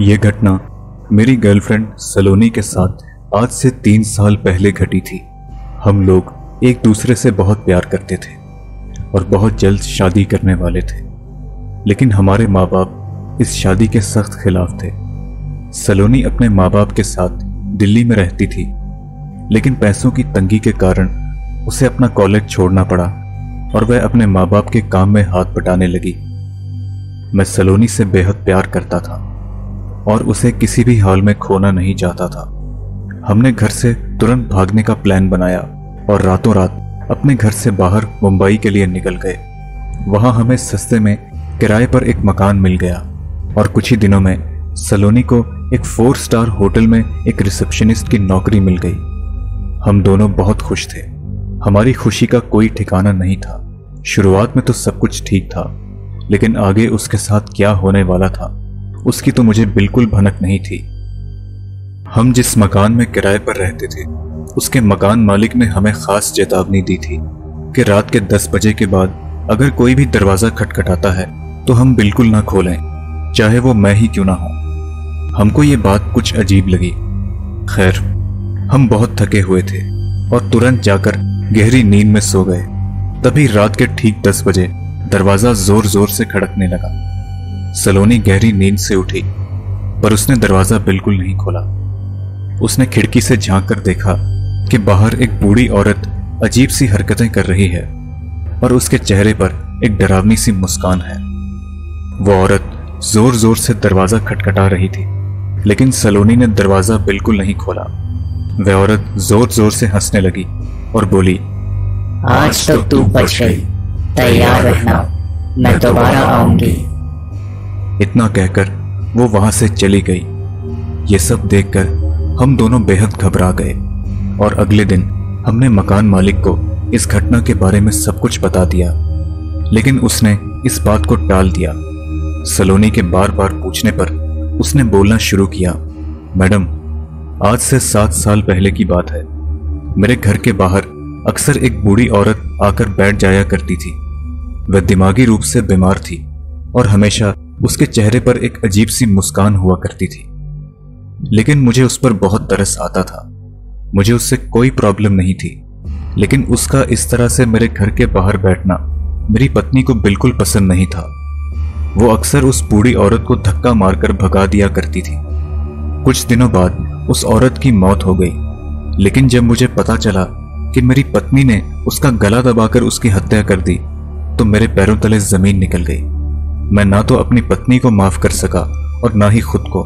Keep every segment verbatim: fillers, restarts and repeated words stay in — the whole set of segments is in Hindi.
ये घटना मेरी गर्लफ्रेंड सलोनी के साथ आज से तीन साल पहले घटी थी। हम लोग एक दूसरे से बहुत प्यार करते थे और बहुत जल्द शादी करने वाले थे, लेकिन हमारे माँ बाप इस शादी के सख्त खिलाफ थे। सलोनी अपने माँ बाप के साथ दिल्ली में रहती थी, लेकिन पैसों की तंगी के कारण उसे अपना कॉलेज छोड़ना पड़ा और वह अपने माँ बाप के काम में हाथ बटाने लगी। मैं सलोनी से बेहद प्यार करता था और उसे किसी भी हाल में खोना नहीं चाहता था। हमने घर से तुरंत भागने का प्लान बनाया और रातों रात अपने घर से बाहर मुंबई के लिए निकल गए। वहां हमें सस्ते में किराए पर एक मकान मिल गया और कुछ ही दिनों में सलोनी को एक फोर स्टार होटल में एक रिसेप्शनिस्ट की नौकरी मिल गई। हम दोनों बहुत खुश थे, हमारी खुशी का कोई ठिकाना नहीं था। शुरुआत में तो सब कुछ ठीक था, लेकिन आगे उसके साथ क्या होने वाला था उसकी तो मुझे बिल्कुल भनक नहीं थी। हम जिस मकान में किराए पर रहते थे उसके मकान मालिक ने हमें खास चेतावनी दी थी कि रात के दस बजे के बाद अगर कोई भी दरवाजा खटखटाता है तो हम बिल्कुल ना खोलें, चाहे वो मैं ही क्यों ना हो। हमको ये बात कुछ अजीब लगी। खैर, हम बहुत थके हुए थे और तुरंत जाकर गहरी नींद में सो गए। तभी रात के ठीक दस बजे दरवाजा जोर जोर से खड़कने लगा। सलोनी गहरी नींद से उठी, पर उसने दरवाजा बिल्कुल नहीं खोला। उसने खिड़की से झांक कर देखा कि बाहर एक बूढ़ी औरत अजीब सी हरकतें कर रही है और उसके चेहरे पर एक डरावनी सी मुस्कान है। वो औरत जोर जोर से दरवाजा खटखटा रही थी, लेकिन सलोनी ने दरवाजा बिल्कुल नहीं खोला। वह औरत जोर जोर से हंसने लगी और बोली, आज तो तू बच गई, तैयार रहना, मैं दोबारा आऊंगी। इतना कहकर वो वहां से चली गई। ये सब देखकर हम दोनों बेहद घबरा गए और अगले दिन हमने मकान मालिक को इस घटना के बारे में सब कुछ बता दिया, लेकिन उसने इस बात को टाल दिया। सलोनी के बार बार पूछने पर उसने बोलना शुरू किया, मैडम, आज से सात साल पहले की बात है। मेरे घर के बाहर अक्सर एक बूढ़ी औरत आकर बैठ जाया करती थी। वह दिमागी रूप से बीमार थी और हमेशा उसके चेहरे पर एक अजीब सी मुस्कान हुआ करती थी, लेकिन मुझे उस पर बहुत तरस आता था। मुझे उससे कोई प्रॉब्लम नहीं थी, लेकिन उसका इस तरह से मेरे घर के बाहर बैठना मेरी पत्नी को बिल्कुल पसंद नहीं था। वो अक्सर उस बूढ़ी औरत को धक्का मारकर भगा दिया करती थी। कुछ दिनों बाद उस औरत की मौत हो गई, लेकिन जब मुझे पता चला कि मेरी पत्नी ने उसका गला दबाकर उसकी हत्या कर दी, तो मेरे पैरों तले जमीन निकल गई। मैं ना तो अपनी पत्नी को माफ कर सका और ना ही खुद को।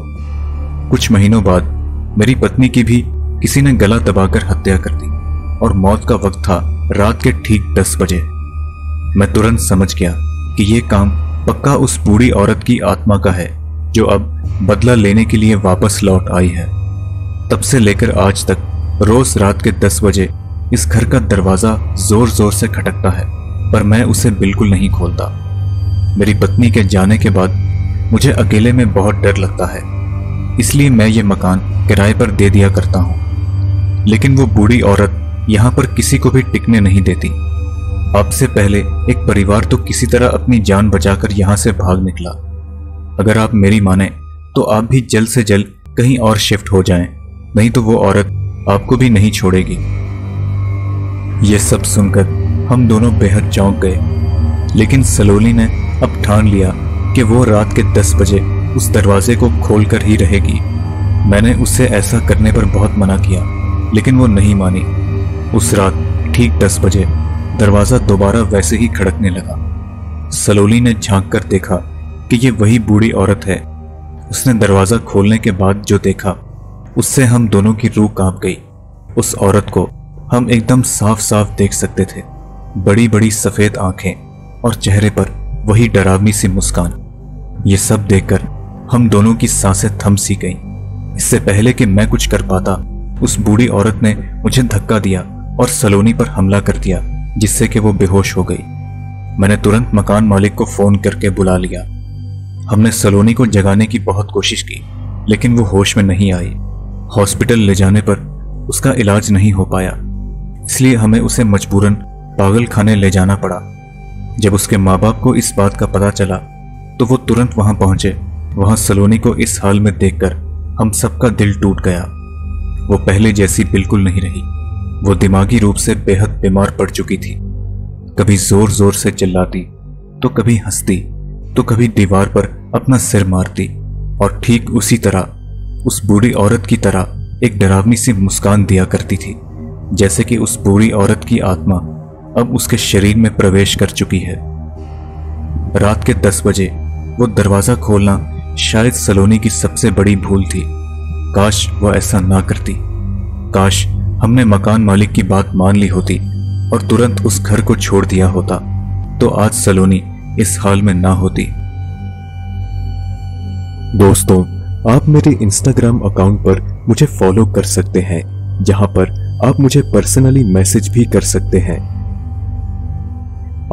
कुछ महीनों बाद मेरी पत्नी की भी किसी ने गला दबाकर हत्या कर दी और मौत का वक्त था रात के ठीक दस बजे। मैं तुरंत समझ गया कि यह काम पक्का उस बूढ़ी औरत की आत्मा का है, जो अब बदला लेने के लिए वापस लौट आई है। तब से लेकर आज तक रोज रात के दस बजे इस घर का दरवाजा जोर जोर से खटकता है, पर मैं उसे बिल्कुल नहीं खोलता। मेरी पत्नी के जाने के बाद मुझे अकेले में बहुत डर लगता है, इसलिए मैं ये मकान किराए पर दे दिया करता हूँ। लेकिन वो बूढ़ी औरत यहाँ पर किसी को भी टिकने नहीं देती। अब से पहले एक परिवार तो किसी तरह अपनी जान बचाकर यहाँ से भाग निकला। अगर आप मेरी माने तो आप भी जल्द से जल्द कहीं और शिफ्ट हो जाएं, नहीं तो वो औरत आपको भी नहीं छोड़ेगी। ये सब सुनकर हम दोनों बेहद चौंक गए, लेकिन सलोनी ने अब ठान लिया कि वो रात के दस बजे उस दरवाजे को खोलकर ही रहेगी। मैंने उससे ऐसा करने पर बहुत मना किया, लेकिन वो नहीं मानी। उस रात ठीक दस बजे दरवाजा दोबारा वैसे ही खड़कने लगा। सलोनी ने झांक कर देखा कि ये वही बूढ़ी औरत है। उसने दरवाजा खोलने के बाद जो देखा उससे हम दोनों की रूह कांप गई। उस औरत को हम एकदम साफ साफ देख सकते थे, बड़ी बड़ी सफेद आंखें और चेहरे पर वही डरावनी सी मुस्कान। ये सब देखकर हम दोनों की सांसें थम सी गईं। इससे पहले कि मैं कुछ कर पाता, उस बूढ़ी औरत ने मुझे धक्का दिया और सलोनी पर हमला कर दिया, जिससे कि वो बेहोश हो गई। मैंने तुरंत मकान मालिक को फोन करके बुला लिया। हमने सलोनी को जगाने की बहुत कोशिश की, लेकिन वो होश में नहीं आई। हॉस्पिटल ले जाने पर उसका इलाज नहीं हो पाया, इसलिए हमें उसे मजबूरन पागल खाने ले जाना पड़ा। जब उसके माँ बाप को इस बात का पता चला तो वो तुरंत वहां पहुंचे वहां सलोनी को इस हाल में देखकर हम सबका दिल टूट गया। वो पहले जैसी बिल्कुल नहीं रही। वो दिमागी रूप से बेहद बीमार पड़ चुकी थी। कभी जोर जोर से चिल्लाती, तो कभी हंसती, तो कभी दीवार पर अपना सिर मारती, और ठीक उसी तरह, उस बूढ़ी औरत की तरह एक डरावनी सी मुस्कान दिया करती थी, जैसे कि उस बूढ़ी औरत की आत्मा अब उसके शरीर में प्रवेश कर चुकी है। रात के दस बजे वो दरवाजा खोलना शायद सलोनी की सबसे बड़ी भूल थी। काश वह ऐसा ना करती। काश हमने मकान मालिक की बात मान ली होती और तुरंत उस घर को छोड़ दिया होता, तो आज सलोनी इस हाल में ना होती। दोस्तों, आप मेरे इंस्टाग्राम अकाउंट पर मुझे फॉलो कर सकते हैं, जहां पर आप मुझे पर्सनली मैसेज भी कर सकते हैं।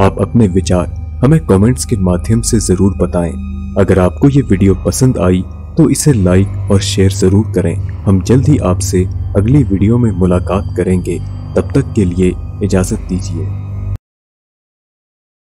आप अपने विचार हमें कमेंट्स के माध्यम से जरूर बताएं। अगर आपको ये वीडियो पसंद आई तो इसे लाइक और शेयर जरूर करें। हम जल्द ही आपसे अगली वीडियो में मुलाकात करेंगे। तब तक के लिए इजाजत दीजिए।